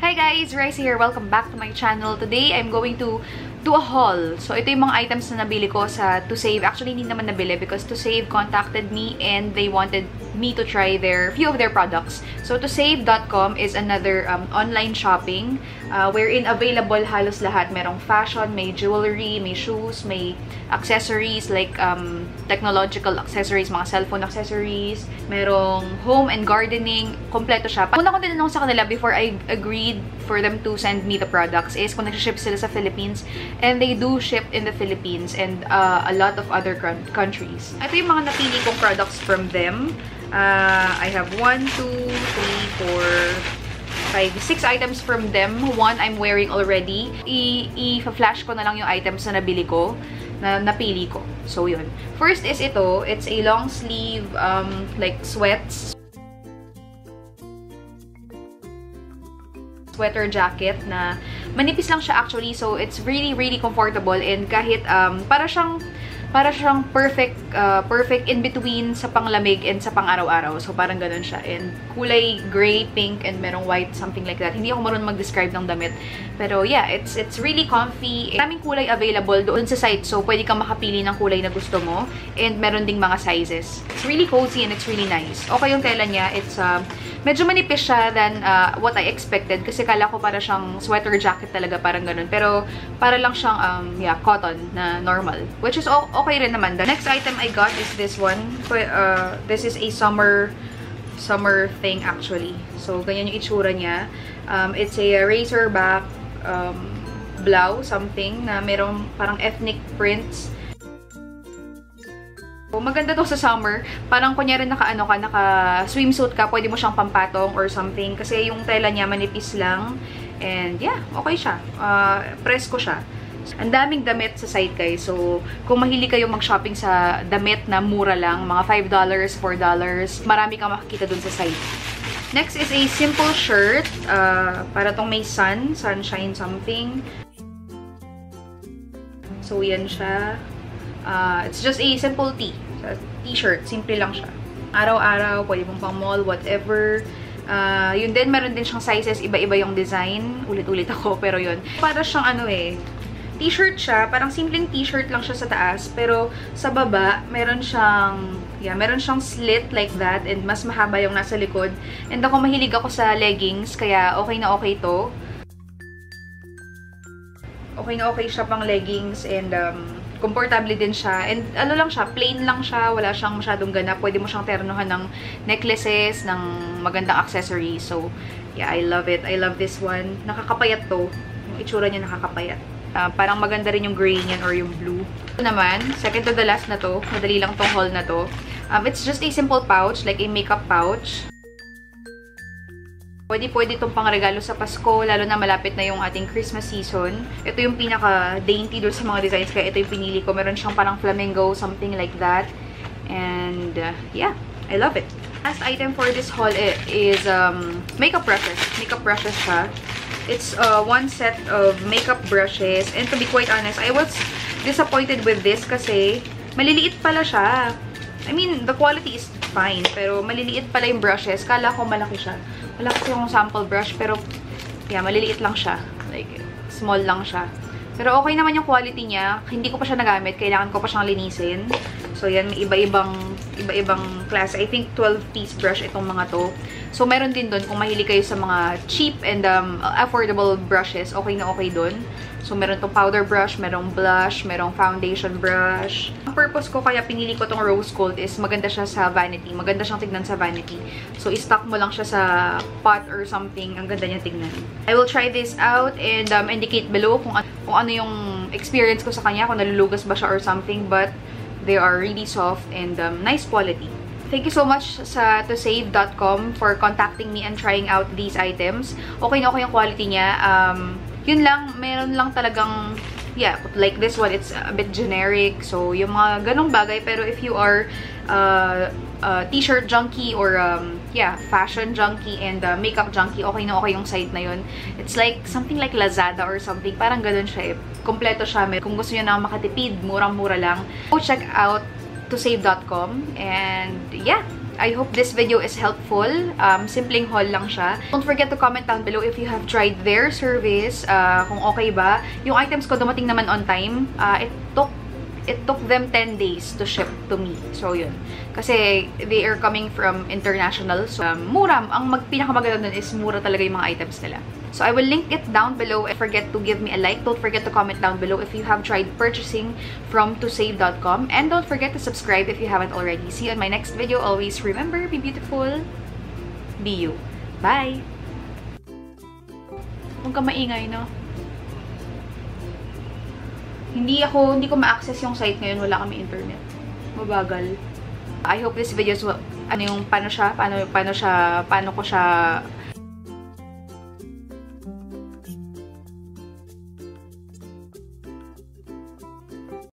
Hi guys! Rice here. Welcome back to my channel. Today, I'm going to do a haul. So, ito yung mga items na nabili ko sa ToSave. Actually, hindi naman nabili because ToSave contacted me and they wanted me to try a few of their products. So, ToSave.com is another online shopping wherein available halos lahat. Merong fashion, may jewelry, may shoes, may accessories like technological accessories, mga cellphone accessories. Merong home and gardening. Kompleto siya. Una kong tinanong sa kanila before I agreed for them to send me the products is kung nag-ship sila sa Philippines, and they do ship in the Philippines and a lot of other countries. Ito yung mga napili kong products from them. I have 1, 2, 3, 4, 5, 6 items from them. One I'm wearing already. I-flash ko na lang yung items na nabili ko, na napili ko. So yun. First is ito. It's a long sleeve like sweats. Sweater jacket na manipis lang siya actually, so it's really comfortable, and kahit para siyang perfect in between sa panglamig and sa pang-araw-araw, so parang ganun siya, and kulay gray, pink, and merong white, something like that. Hindi ako marunong mag-describe ng damit, pero yeah, it's really comfy. Maraming kulay available doon sa site, so pwede kang makapili ng kulay na gusto mo, and meron ding mga sizes. It's really cozy and it's really nice. Okay yung tela niya, it's medyo manipis siya than what I expected, kasi kala ko para siyang sweater jacket talaga, parang ganun. Pero para lang siyang cotton na normal, which is okay rin naman. The next item I got is this one. This is a summer thing actually. So ganyan yung itsura niya. It's a razorback blouse something na merong parang ethnic prints. Maganda to sa summer. Parang kunyari naka-swimsuit ka, pwede mo siyang pampatong or something. Kasi yung tela niya manipis lang. And yeah, okay siya. Presko siya. Ang daming damit sa site guys. So, kung mahilig kayo mag-shopping sa damit na mura lang, mga $5, $4, marami kang makikita dun sa site. Next is a simple shirt. Para tong may sunshine something. So, yan siya. It's just a simple t-shirt. Simple lang siya. Araw-araw, pwede mong pang-mall, whatever. Yun din, meron din siyang sizes. Iba-iba yung design. Ulit-ulit ako, pero yun. Para siyang t-shirt siya. Parang simpleng t-shirt lang siya sa taas. Pero sa baba, meron siyang slit like that. And mas mahaba yung nasa likod. And ako, mahilig ako sa leggings. Kaya okay na okay to. Okay na okay siya pang leggings. And, komportable din siya. And ano lang siya, plain lang siya. Wala siyang masyadong ganap. Pwede mo siyang ternuhan ng necklaces, ng magandang accessories. So, yeah, I love it. I love this one. Nakakapayat to. Yung itsura niya nakakapayat. Parang maganda rin yung gray niyan or yung blue. Ito naman, second to the last na to. Madali lang tong haul na to. It's just a simple pouch, like a makeup pouch. Pwede itong pangregalo sa Pasko, lalo na malapit na yung ating Christmas season. Ito yung pinaka-dainty doon sa mga designs, kaya ito yung pinili ko. Meron siyang parang flamingo, something like that. And, yeah, I love it. Last item for this haul is makeup brushes. Makeup brushes siya. It's one set of makeup brushes. And to be quite honest, I was disappointed with this kasi maliliit pala siya. I mean, the quality is fine, pero maliliit pala yung brushes. Kala ko malaki siya. Wala kasi yung sample brush, pero yeah, maliliit lang siya. Like, small lang siya. Pero okay naman yung quality niya. Hindi ko pa siya nagamit. Kailangan ko pa siyang linisin. So, yan. May iba-ibang class. I think 12-piece brush itong mga to. So, meron din doon. Kung mahilig kayo sa mga cheap and affordable brushes, okay na okay doon. So, meron tong powder brush, merong blush, merong foundation brush. Ang purpose ko kaya pinili ko tong rose gold is maganda siya sa vanity. Maganda siyang tignan sa vanity. So, i-stock mo lang siya sa pot or something. Ang ganda niya tignan. I will try this out and indicate below kung ano yung experience ko sa kanya, kung nalulugas ba siya or something, but they are really soft and nice quality. Thank you so much sa ToSave.com for contacting me and trying out these items. Okay na okay yung quality niya. Yun lang, meron lang talagang, yeah, like this one, it's a bit generic. So, yung mga ganong bagay, pero if you are t-shirt junkie or, yeah, fashion junkie and makeup junkie, okay na okay yung site na yun. It's like, something like Lazada or something. Parang ganun siya eh. Kompleto siya. Kung gusto nyo na makatipid, murang-mura lang, go check out ToSave.com, and yeah, I hope this video is helpful. Simpleng haul lang siya. Don't forget to comment down below if you have tried their service, kung okay ba. Yung items ko dumating naman on time. It took them 10 days to ship to me. So, yun. Kasi, they are coming from international. So, mura. Ang pinakamaganda dun is mura talaga yung mga items nila. So, I will link it down below. Don't forget to give me a like. Don't forget to comment down below if you have tried purchasing from tosave.com. And don't forget to subscribe if you haven't already. See you on my next video. Always remember, be beautiful. Be you. Bye! Huwag ka maingay, no? Hindi ko ma-access yung site ngayon. Wala kami internet. Mabagal. I hope this video is, paano ko siya